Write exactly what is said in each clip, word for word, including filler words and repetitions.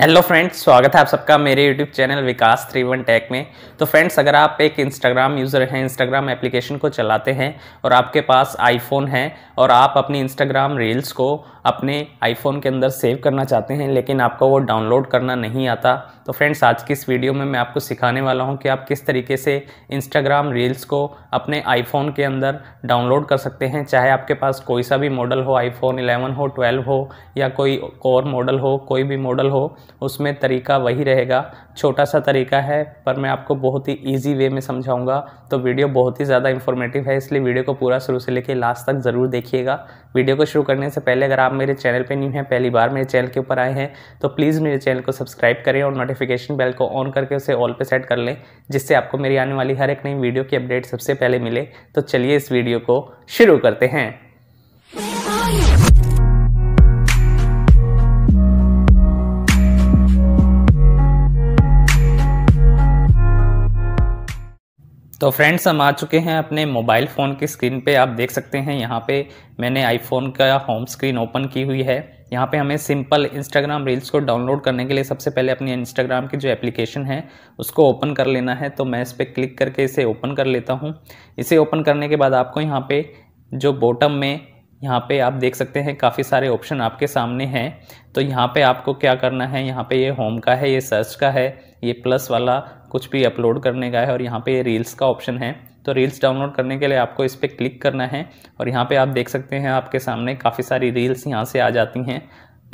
Hello friends, स्वागत है आप सबका मेरे YouTube channel Vikas thirty one tech में। तो फ्रेंड्स, अगर आप एक इंस्टाग्राम यूज़र हैं, इंस्टाग्राम एप्लीकेशन को चलाते हैं और आपके पास आईफोन है और आप अपनी इंस्टाग्राम रील्स को अपने आईफोन के अंदर सेव करना चाहते हैं लेकिन आपको वो डाउनलोड करना नहीं आता, तो फ्रेंड्स आज की इस वीडियो में मैं आपको सिखाने वाला हूं कि आप किस तरीके से इंस्टाग्राम रील्स को अपने आईफोन के अंदर डाउनलोड कर सकते हैं। चाहे आपके पास कोई सा भी मॉडल हो, आईफोन इलेवन हो, ट्वेल्व हो या कोई और मॉडल हो, कोई भी मॉडल हो, उसमें तरीका वही रहेगा। छोटा सा तरीका है पर मैं आपको बहुत ही ईजी वे में समझाऊँगा। तो वीडियो बहुत ही ज़्यादा इंफॉर्मेटिव है, इसलिए वीडियो को पूरा शुरू से लेकर लास्ट तक ज़रूर देखिएगा। वीडियो को शुरू करने से पहले अगर आप मेरे चैनल पर न्यू हैं, पहली बार मेरे चैनल के ऊपर आए हैं, तो प्लीज़ मेरे चैनल को सब्सक्राइब करें और नोटिफिकेशन बेल को ऑन करके उसे ऑल पे सेट कर लें, जिससे आपको मेरी आने वाली हर एक नई वीडियो की अपडेट सबसे पहले मिले। तो चलिए इस वीडियो को शुरू करते हैं। तो फ्रेंड्स, हम आ चुके हैं अपने मोबाइल फ़ोन की स्क्रीन पे। आप देख सकते हैं यहाँ पे मैंने आईफोन का होम स्क्रीन ओपन की हुई है। यहाँ पे हमें सिंपल इंस्टाग्राम रील्स को डाउनलोड करने के लिए सबसे पहले अपनी इंस्टाग्राम की जो एप्लीकेशन है उसको ओपन कर लेना है। तो मैं इस पर क्लिक करके इसे ओपन कर लेता हूँ। इसे ओपन करने के बाद आपको यहाँ पे जो बॉटम में यहाँ पे आप देख सकते हैं काफ़ी सारे ऑप्शन आपके सामने हैं। तो यहाँ पे आपको क्या करना है, यहाँ पे ये यह होम का है, ये सर्च का है, ये प्लस वाला कुछ भी अपलोड करने का है और यहाँ पे ये रील्स का ऑप्शन है। तो रील्स डाउनलोड करने के लिए आपको इस पर क्लिक करना है और यहाँ पे आप देख सकते हैं आपके सामने काफ़ी सारी रील्स यहाँ से आ जाती हैं।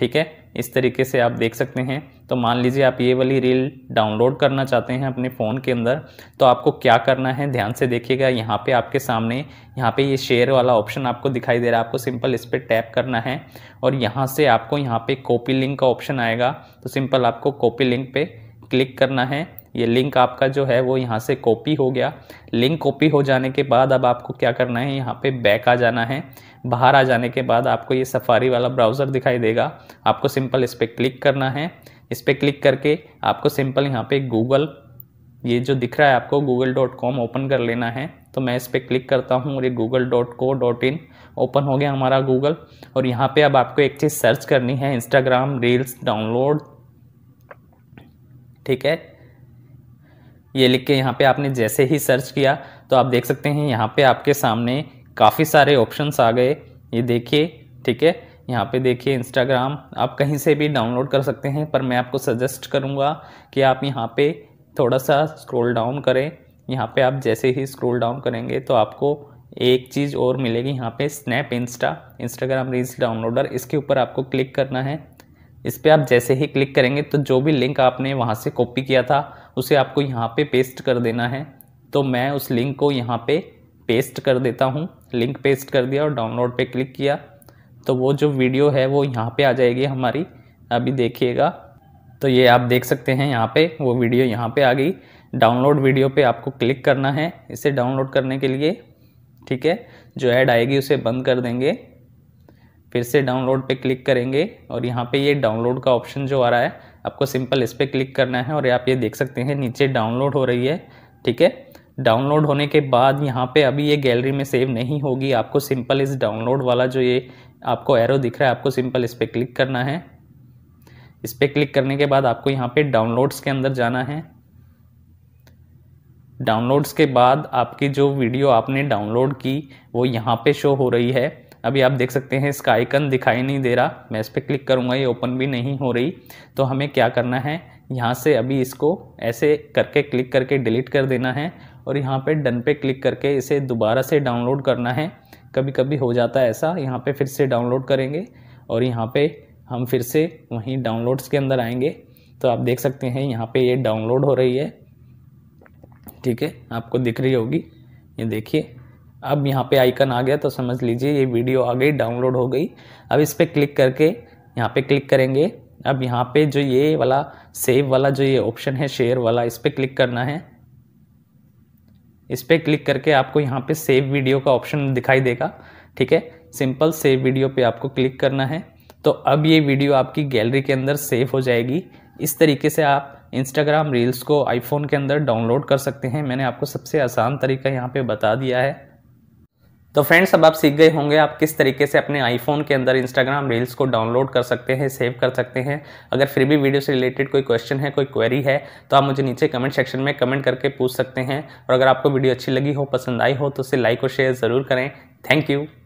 ठीक है, इस तरीके से आप देख सकते हैं। तो मान लीजिए आप ये वाली रील डाउनलोड करना चाहते हैं अपने फ़ोन के अंदर, तो आपको क्या करना है ध्यान से देखिएगा। यहाँ पे आपके सामने यहाँ पे ये यह शेयर वाला ऑप्शन आपको दिखाई दे रहा है। आपको सिंपल इस पर टैप करना है और यहाँ से आपको यहाँ पे कॉपी लिंक का ऑप्शन आएगा। तो सिंपल आपको कॉपी लिंक पे क्लिक करना है। ये लिंक आपका जो है वो यहाँ से कॉपी हो गया। लिंक कॉपी हो जाने के बाद अब आपको क्या करना है, यहाँ पे बैक आ जाना है। बाहर आ जाने के बाद आपको ये सफारी वाला ब्राउज़र दिखाई देगा। आपको सिंपल इस पर क्लिक करना है। इस पर क्लिक करके आपको सिंपल यहाँ पे गूगल, ये जो दिख रहा है आपको गूगल डॉट कॉम ओपन कर लेना है। तो मैं इस पर क्लिक करता हूँ और ये Google dot co dot in open हो गया हमारा गूगल। और यहाँ पे अब आपको एक चीज़ सर्च करनी है, इंस्टाग्राम रील्स डाउनलोड। ठीक है, ये लिख के यहाँ पे आपने जैसे ही सर्च किया तो आप देख सकते हैं यहाँ पे आपके सामने काफ़ी सारे ऑप्शंस आ गए। ये देखिए, ठीक है, यहाँ पे देखिए इंस्टाग्राम आप कहीं से भी डाउनलोड कर सकते हैं, पर मैं आपको सजेस्ट करूँगा कि आप यहाँ पे थोड़ा सा स्क्रॉल डाउन करें। यहाँ पे आप जैसे ही स्क्रॉल डाउन करेंगे तो आपको एक चीज़ और मिलेगी, यहाँ पे snap insta Instagram reels downloader, इसके ऊपर आपको क्लिक करना है। इस पर आप जैसे ही क्लिक करेंगे तो जो भी लिंक आपने वहाँ से कॉपी किया था उसे आपको यहाँ पे पेस्ट कर देना है। तो मैं उस लिंक को यहाँ पे पेस्ट कर देता हूँ। लिंक पेस्ट कर दिया और डाउनलोड पे क्लिक किया तो वो जो वीडियो है वो यहाँ पे आ जाएगी हमारी। अभी देखिएगा तो ये आप देख सकते हैं यहाँ पे वो वीडियो यहाँ पे आ गई। डाउनलोड वीडियो पे आपको क्लिक करना है इसे डाउनलोड करने के लिए। ठीक है, जो ऐड आएगी उसे बंद कर देंगे, फिर से डाउनलोड पे क्लिक करेंगे और यहाँ पे ये डाउनलोड का ऑप्शन जो आ रहा है आपको सिंपल इस पर क्लिक करना है और आप ये देख सकते हैं नीचे डाउनलोड हो रही है। ठीक है, डाउनलोड होने के बाद यहाँ पे अभी ये गैलरी में सेव नहीं होगी। आपको सिंपल इस डाउनलोड वाला जो ये आपको एरो दिख रहा है आपको सिंपल इस पर क्लिक करना है। इस पर क्लिक करने के बाद आपको यहाँ पर डाउनलोड्स के अंदर जाना है। डाउनलोड्स के बाद आपकी जो वीडियो आपने डाउनलोड की वो यहाँ पर शो हो रही है। अभी आप देख सकते हैं इसका आइकन दिखाई नहीं दे रहा, मैं इस पर क्लिक करूँगा ये ओपन भी नहीं हो रही। तो हमें क्या करना है, यहाँ से अभी इसको ऐसे करके क्लिक करके डिलीट कर देना है और यहाँ पे डन पे क्लिक करके इसे दोबारा से डाउनलोड करना है। कभी कभी हो जाता है ऐसा। यहाँ पे फिर से डाउनलोड करेंगे और यहाँ पे हम फिर से वहीं डाउनलोड्स के अंदर आएंगे। तो आप देख सकते हैं यहाँ पर ये डाउनलोड हो रही है। ठीक है, आपको दिख रही होगी, ये देखिए अब यहाँ पे आइकन आ गया। तो समझ लीजिए ये वीडियो आ गई, डाउनलोड हो गई। अब इस पर क्लिक करके यहाँ पे क्लिक करेंगे। अब यहाँ पे जो ये वाला सेव वाला जो ये ऑप्शन है शेयर वाला, इस पर क्लिक करना है। इस पर क्लिक करके आपको यहाँ पे सेव वीडियो का ऑप्शन दिखाई देगा। ठीक है, सिंपल सेव वीडियो पे आपको क्लिक करना है। तो अब ये वीडियो आपकी गैलरी के अंदर सेव हो जाएगी। इस तरीके से आप इंस्टाग्राम रील्स को आईफोन के अंदर डाउनलोड कर सकते हैं। मैंने आपको सबसे आसान तरीका यहाँ पर बता दिया है। तो फ्रेंड्स अब आप सीख गए होंगे आप किस तरीके से अपने आईफोन के अंदर इंस्टाग्राम रील्स को डाउनलोड कर सकते हैं, सेव कर सकते हैं। अगर फिर भी वीडियो से रिलेटेड कोई क्वेश्चन है, कोई क्वेरी है तो आप मुझे नीचे कमेंट सेक्शन में कमेंट करके पूछ सकते हैं। और अगर आपको वीडियो अच्छी लगी हो, पसंद आई हो तो उसे लाइक और शेयर ज़रूर करें। Thank you.